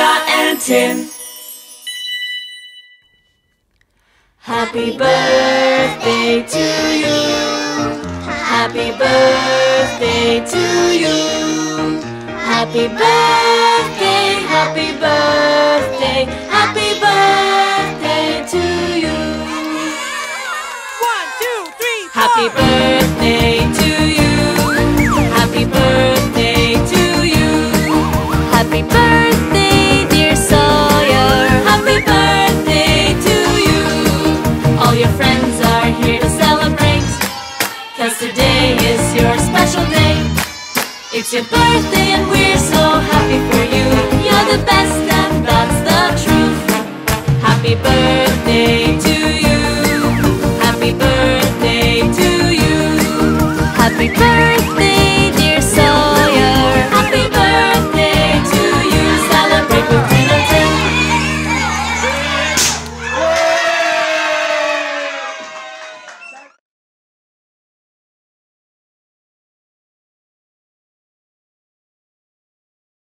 Tina and Tim. Happy birthday to you. Happy birthday to you. Happy birthday, happy birthday, happy birthday to you. 1, 2, 3, 4. Happy birthday to you. Happy birthday to you. Happy birthday, dear Sawyer. Happy birthday to you. All your friends are here to celebrate, 'cause today is your special day. It's your birthday and we're so happy for you. You're the best and that's the truth. Happy birthday to you. Happy birthday to you. Happy birthday.